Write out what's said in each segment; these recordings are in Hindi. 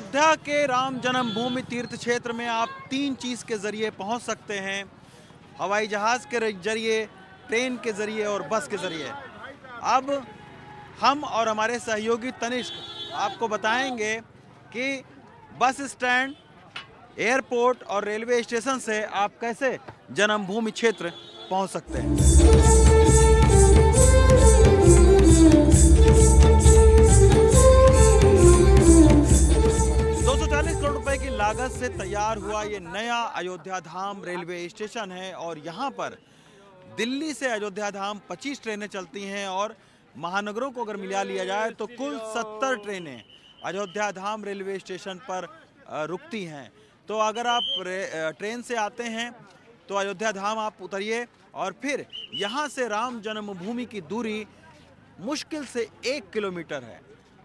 अयोध्या के राम जन्मभूमि तीर्थ क्षेत्र में आप तीन चीज़ के ज़रिए पहुंच सकते हैं, हवाई जहाज़ के जरिए, ट्रेन के ज़रिए और बस के ज़रिए। अब हम और हमारे सहयोगी तनिष्क आपको बताएंगे कि बस स्टैंड, एयरपोर्ट और रेलवे स्टेशन से आप कैसे जन्मभूमि क्षेत्र पहुंच सकते हैं। लागत से तैयार हुआ ये नया अयोध्या धाम रेलवे स्टेशन है और यहाँ पर दिल्ली से अयोध्या धाम 25 ट्रेनें चलती हैं और महानगरों को अगर मिला लिया जाए तो कुल 70 ट्रेनें अयोध्या धाम रेलवे स्टेशन पर रुकती हैं। तो अगर आप ट्रेन से आते हैं तो अयोध्या धाम आप उतरिए और फिर यहाँ से राम जन्मभूमि की दूरी मुश्किल से 1 किलोमीटर है।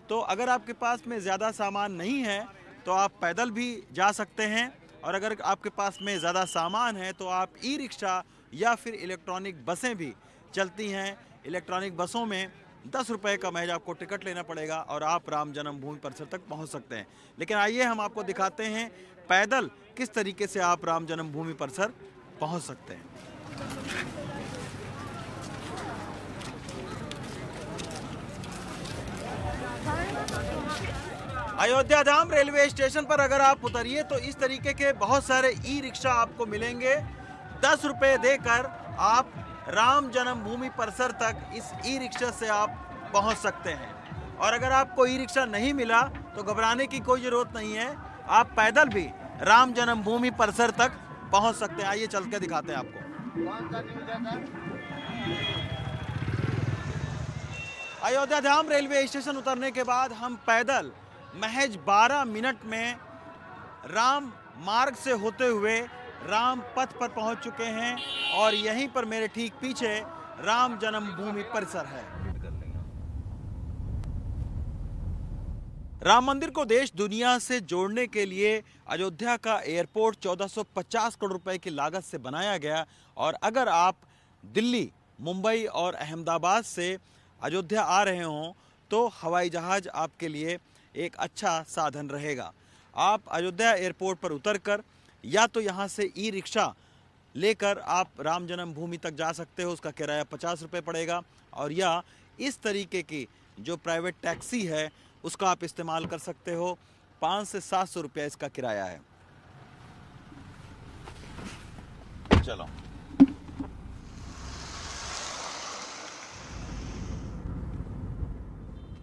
तो अगर आपके पास में ज़्यादा सामान नहीं है तो आप पैदल भी जा सकते हैं और अगर आपके पास में ज़्यादा सामान है तो आप ई रिक्शा या फिर इलेक्ट्रॉनिक बसें भी चलती हैं। इलेक्ट्रॉनिक बसों में 10 रुपये का महज आपको टिकट लेना पड़ेगा और आप राम जन्मभूमि परिसर तक पहुंच सकते हैं। लेकिन आइए हम आपको दिखाते हैं पैदल किस तरीके से आप राम जन्मभूमि परिसर पहुँच सकते हैं। अयोध्या धाम रेलवे स्टेशन पर अगर आप उतरिए तो इस तरीके के बहुत सारे ई रिक्शा आपको मिलेंगे। 10 रुपये देकर आप राम जन्मभूमि परिसर तक इस ई रिक्शा से आप पहुंच सकते हैं और अगर आपको ई रिक्शा नहीं मिला तो घबराने की कोई ज़रूरत नहीं है, आप पैदल भी राम जन्मभूमि परिसर तक पहुंच सकते हैं। आइए चल के दिखाते हैं आपको। अयोध्या धाम रेलवे स्टेशन उतरने के बाद हम पैदल महज 12 मिनट में राम मार्ग से होते हुए राम पथ पर पहुंच चुके हैं और यहीं पर मेरे ठीक पीछे राम जन्मभूमि परिसर है। राम मंदिर को देश दुनिया से जोड़ने के लिए अयोध्या का एयरपोर्ट 1450 करोड़ रुपए की लागत से बनाया गया और अगर आप दिल्ली, मुंबई और अहमदाबाद से अयोध्या आ रहे हों तो हवाई जहाज़ आपके लिए एक अच्छा साधन रहेगा। आप अयोध्या एयरपोर्ट पर उतरकर या तो यहाँ से ई रिक्शा लेकर आप राम जन्मभूमि तक जा सकते हो, उसका किराया 50 रुपये पड़ेगा और या इस तरीके की जो प्राइवेट टैक्सी है उसका आप इस्तेमाल कर सकते हो। 500 से 700 रुपया इसका किराया है। चलो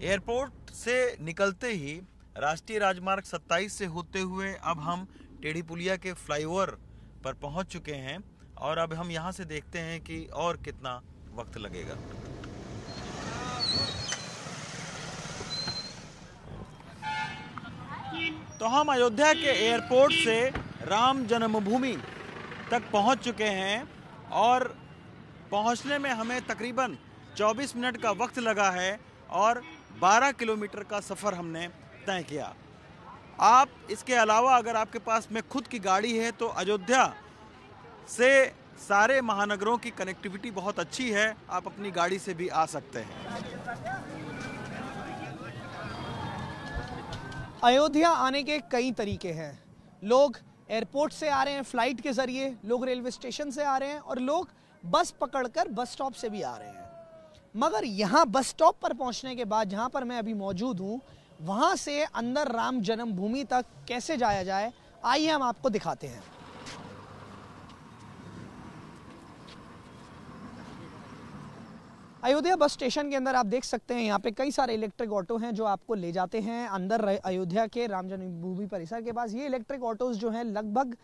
एयरपोर्ट से निकलते ही राष्ट्रीय राजमार्ग 27 से होते हुए अब हम टेढ़ी पुलिया के फ्लाईओवर पर पहुंच चुके हैं और अब हम यहां से देखते हैं कि और कितना वक्त लगेगा। तो हम अयोध्या के एयरपोर्ट से राम जन्मभूमि तक पहुंच चुके हैं और पहुंचने में हमें तकरीबन 24 मिनट का वक्त लगा है और 12 किलोमीटर का सफ़र हमने तय किया। आप इसके अलावा अगर आपके पास में खुद की गाड़ी है तो अयोध्या से सारे महानगरों की कनेक्टिविटी बहुत अच्छी है, आप अपनी गाड़ी से भी आ सकते हैं। अयोध्या आने के कई तरीके हैं। लोग एयरपोर्ट से आ रहे हैं फ्लाइट के ज़रिए, लोग रेलवे स्टेशन से आ रहे हैं और लोग बस पकड़कर बस स्टॉप से भी आ रहे हैं। मगर यहाँ बस स्टॉप पर पहुँचने के बाद जहाँ पर मैं अभी मौजूद हूँ वहाँ से अंदर राम जन्मभूमि तक कैसे जाया जाए, आइए हम आपको दिखाते हैं। अयोध्या बस स्टेशन के अंदर आप देख सकते हैं यहाँ पे कई सारे इलेक्ट्रिक ऑटो हैं जो आपको ले जाते हैं अंदर अयोध्या के राम जन्मभूमि परिसर के पास। ये इलेक्ट्रिक ऑटोज जो हैं लगभग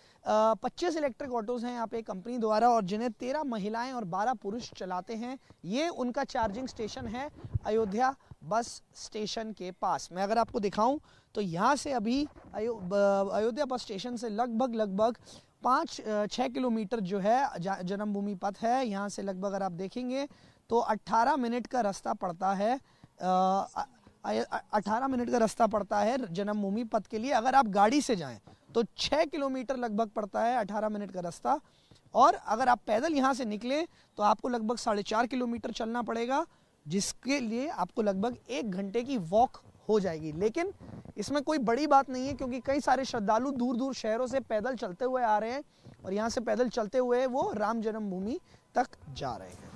25 इलेक्ट्रिक ऑटोज हैं यहाँ पे कंपनी द्वारा और जिन्हें 13 महिलाएं और 12 पुरुष चलाते हैं। ये उनका चार्जिंग स्टेशन है अयोध्या बस स्टेशन के पास। मैं अगर आपको दिखाऊँ तो यहाँ से अभी अयोध्या बस स्टेशन से लगभग 5-6 किलोमीटर जो है जन्मभूमि पथ है। यहाँ से लगभग अगर आप देखेंगे तो 18 मिनट का रास्ता पड़ता है 18 मिनट का रास्ता पड़ता है जन्मभूमि पथ के लिए। अगर आप गाड़ी से जाएं तो 6 किलोमीटर लगभग पड़ता है 18 मिनट का रास्ता और अगर आप पैदल यहां से निकलें तो आपको लगभग 4.5 किलोमीटर चलना पड़ेगा, जिसके लिए आपको लगभग 1 घंटे की वॉक हो जाएगी। लेकिन इसमें कोई बड़ी बात नहीं है क्योंकि कई सारे श्रद्धालु दूर दूर शहरों से पैदल चलते हुए आ रहे हैं और यहाँ से पैदल चलते हुए वो राम जन्मभूमि तक जा रहे हैं।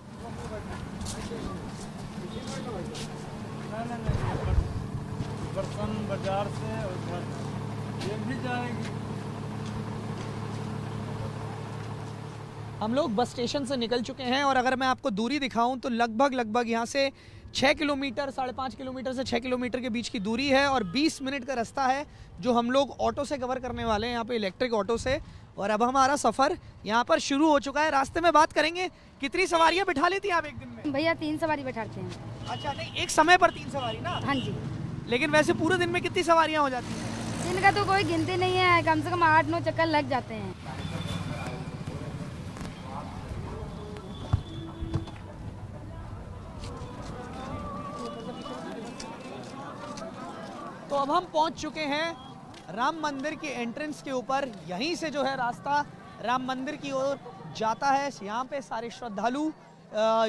बाजार से उधर ये भी जाएंगे। हम लोग बस स्टेशन से निकल चुके हैं और अगर मैं आपको दूरी दिखाऊं तो लगभग यहाँ से 6 किलोमीटर, 5.5 किलोमीटर से 6 किलोमीटर के बीच की दूरी है और 20 मिनट का रास्ता है जो हम लोग ऑटो से कवर करने वाले हैं यहाँ पे, इलेक्ट्रिक ऑटो से। और अब हमारा सफ़र यहाँ पर शुरू हो चुका है। रास्ते में बात करेंगे कितनी सवारियाँ बिठा लेती हैं आप एक दिन में? भैया 3 सवारी बैठाते हैं। अच्छा, नहीं एक समय पर 3 सवारी ना? हाँ जी। लेकिन वैसे पूरे दिन में कितनी सवारियाँ हो जाती हैं? इनका तो कोई गिनती नहीं है, कम से कम 8-9 चक्कर लग जाते हैं। तो अब हम पहुंच चुके हैं राम मंदिर के एंट्रेंस के ऊपर। यहीं से जो है रास्ता राम मंदिर की ओर जाता है। यहाँ पे सारे श्रद्धालु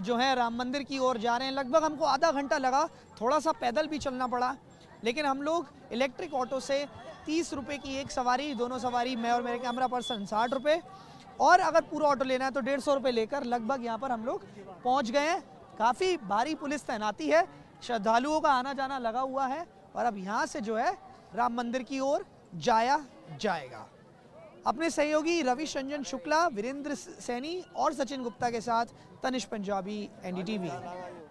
जो है राम मंदिर की ओर जा रहे हैं। लगभग हमको आधा घंटा लगा, थोड़ा सा पैदल भी चलना पड़ा, लेकिन हम लोग इलेक्ट्रिक ऑटो से 30 रुपये की एक सवारी, दोनों सवारी, मैं और मेरे कैमरा पर्सन 60 रुपये, और अगर पूरा ऑटो लेना है तो 150 रुपये लेकर लगभग यहाँ पर हम लोग पहुँच गए हैं। काफ़ी भारी पुलिस तैनाती है, श्रद्धालुओं का आना जाना लगा हुआ है और अब यहाँ से जो है राम मंदिर की ओर जाया जाएगा। अपने सहयोगी रविश रंजन शुक्ला, वीरेंद्र सैनी और सचिन गुप्ता के साथ तनिश पंजाबी, NDTV।